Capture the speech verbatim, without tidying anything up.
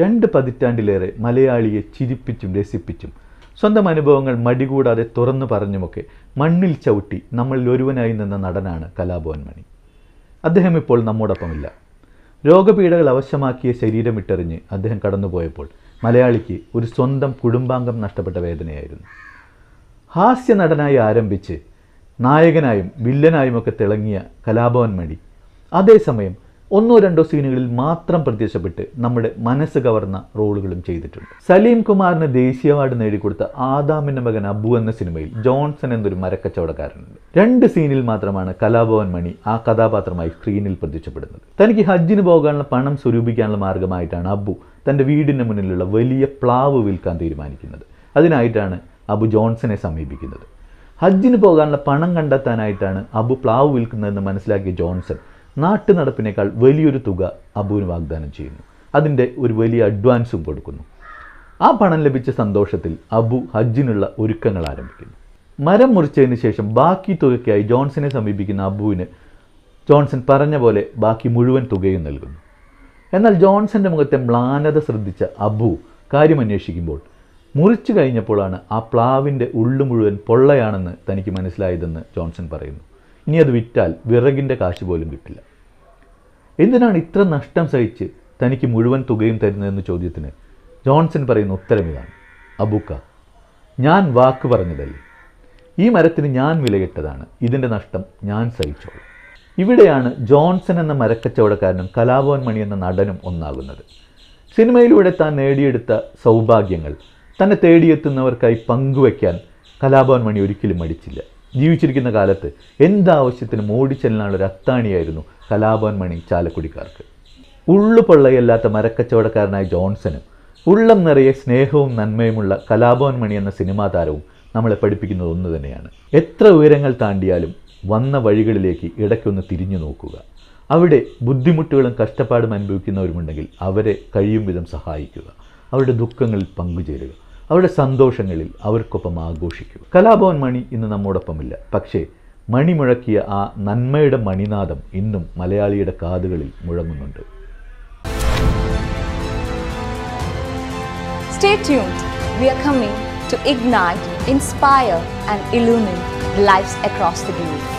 രണ്ട് പതിറ്റാണ്ടിലേറെ മലയാളിയെ ചിരിപ്പിച്ചും രസിപ്പിച്ചും സ്വന്തം അനുഭവങ്ങൾ മടികൂടാതെ തുറന്നു പറഞ്ഞുമൊക്കെ മണ്ണിൽ ചവിട്ടി നമ്മളിൽ ഒരുവനായി നിന്ന നടനാണ് കലാഭവൻ മണി. അദ്ദേഹം ഇപ്പോൾ നമ്മോടൊപ്പമില്ല. രോഗപീഠകൾ അവശമാക്കിയ ശരീരം ഇട്ടെറിഞ്ഞ് അദ്ദേഹം കടന്നുപോയപ്പോൾ മലയാളിക്ക് ഒരു സ്വന്തം കുടുംബാംഗം നഷ്ടപ്പെട്ട വേദനയായിരുന്നു. ഹാസ്യ നടനായി ആരംഭിച്ച് നായകനായും വില്ലനായുമൊക്കെ തിളങ്ങിയ കലാഭവൻ മണി അതേസമയം ഒന്നോ രണ്ടോ സീനുകളിൽ മാത്രം പ്രത്യക്ഷപ്പെട്ട് നമ്മുടെ മനസ്സ് കവർന്ന റോളുകളും ചെയ്തിട്ടുണ്ട്. സലീം കുമാറിന് ദേശീയ അവാർഡ് നേടിക്കൊടുത്ത ആദാമിൻ്റെ മകൻ അബു എന്ന സിനിമയിൽ ജോൺസൺ എന്നൊരു മരക്കച്ചവടക്കാരനുണ്ട്. രണ്ട് സീനിൽ മാത്രമാണ് കലാഭവൻ മണി ആ കഥാപാത്രമായി സ്ക്രീനിൽ പ്രത്യക്ഷപ്പെടുന്നത്. തനിക്ക് ഹജ്ജിന് പോകാനുള്ള പണം സ്വരൂപിക്കാനുള്ള മാർഗമായിട്ടാണ് അബു തൻ്റെ വീടിന് മുന്നിലുള്ള വലിയ പ്ലാവ് വിൽക്കാൻ തീരുമാനിക്കുന്നത്. അതിനായിട്ടാണ് അബു ജോൺസനെ സമീപിക്കുന്നത്. ഹജ്ജിന് പോകാനുള്ള പണം കണ്ടെത്താനായിട്ടാണ് അബു പ്ലാവ് വിൽക്കുന്നതെന്ന് മനസ്സിലാക്കിയ ജോൺസൺ നാട്ടു നടപ്പിനേക്കാൾ വലിയൊരു തുക അബുവിന് വാഗ്ദാനം ചെയ്യുന്നു. അതിൻ്റെ ഒരു വലിയ അഡ്വാൻസും കൊടുക്കുന്നു. ആ പണം ലഭിച്ച സന്തോഷത്തിൽ അബു ഹജ്ജിനുള്ള ഒരുക്കങ്ങൾ ആരംഭിക്കുന്നു. മരം മുറിച്ചതിന് ശേഷം ബാക്കി തുകയ്ക്കായി ജോൺസനെ സമീപിക്കുന്ന അബുവിന് ജോൺസൺ പറഞ്ഞ പോലെ ബാക്കി മുഴുവൻ തുകയും നൽകുന്നു. എന്നാൽ ജോൺസൻ്റെ മുഖത്തെ മ്ലാനത ശ്രദ്ധിച്ച അബു കാര്യമന്വേഷിക്കുമ്പോൾ മുറിച്ചു കഴിഞ്ഞപ്പോഴാണ് ആ പ്ലാവിൻ്റെ ഉള്ളു മുഴുവൻ പൊള്ളയാണെന്ന് തനിക്ക് മനസ്സിലായതെന്ന് ജോൺസൺ പറയുന്നു. ഇനി അത് വിറ്റാൽ വിറകിൻ്റെ കാശ് പോലും കിട്ടില്ല. എന്തിനാണ് ഇത്ര നഷ്ടം സഹിച്ച് തനിക്ക് മുഴുവൻ തുകയും തരുന്നതെന്ന ചോദ്യത്തിന് ജോൺസൺ പറയുന്ന ഉത്തരമിതാണ്. അബുക്ക, ഞാൻ വാക്ക് പറഞ്ഞതല്ലേ, ഈ മരത്തിന് ഞാൻ വിലയിട്ടതാണ്, ഇതിൻ്റെ നഷ്ടം ഞാൻ സഹിച്ചോളൂ. ഇവിടെയാണ് ജോൺസൺ എന്ന മരക്കച്ചവടക്കാരനും കലാഭവൻ മണി എന്ന നടനും ഒന്നാകുന്നത്. സിനിമയിലൂടെ താൻ നേടിയെടുത്ത സൗഭാഗ്യങ്ങൾ തന്നെ തേടിയെത്തുന്നവർക്കായി പങ്കുവയ്ക്കാൻ കലാഭവൻ മണി ഒരിക്കലും മടിച്ചില്ല. ജീവിച്ചിരിക്കുന്ന കാലത്ത് എന്താവശ്യത്തിനും ഓടിച്ചെല്ലാനുള്ള അത്താണിയായിരുന്നു കലാഭവൻ മണി ചാലക്കുടിക്കാർക്ക്. ഉള്ളു പൊള്ളയല്ലാത്ത മരക്കച്ചവടക്കാരനായ ജോൺസനും ഉള്ളം നിറയെ സ്നേഹവും നന്മയുമുള്ള കലാഭവൻ മണി എന്ന സിനിമാ താരവും നമ്മളെ പഠിപ്പിക്കുന്നത് ഒന്ന് തന്നെയാണ്. എത്ര ഉയരങ്ങൾ താണ്ടിയാലും വന്ന വഴികളിലേക്ക് ഇടയ്ക്കൊന്ന് തിരിഞ്ഞു നോക്കുക. അവിടെ ബുദ്ധിമുട്ടുകളും കഷ്ടപ്പാടും അനുഭവിക്കുന്നവരുമുണ്ടെങ്കിൽ അവരെ കഴിയും വിധം സഹായിക്കുക. അവരുടെ ദുഃഖങ്ങളിൽ പങ്കുചേരുക. അവരുടെ സന്തോഷങ്ങളിൽ അവർക്കൊപ്പം ആഘോഷിക്കും. കലാഭവൻ മണി ഇന്ന് നമ്മോടൊപ്പമില്ല. പക്ഷേ മണി മുഴക്കിയ ആ നന്മയുടെ മണിനാദം ഇന്നും മലയാളിയുടെ കാതുകളിൽ മുഴങ്ങുന്നുണ്ട്. Stay tuned. We are coming to ignite, inspire and illuminate lives across the globe.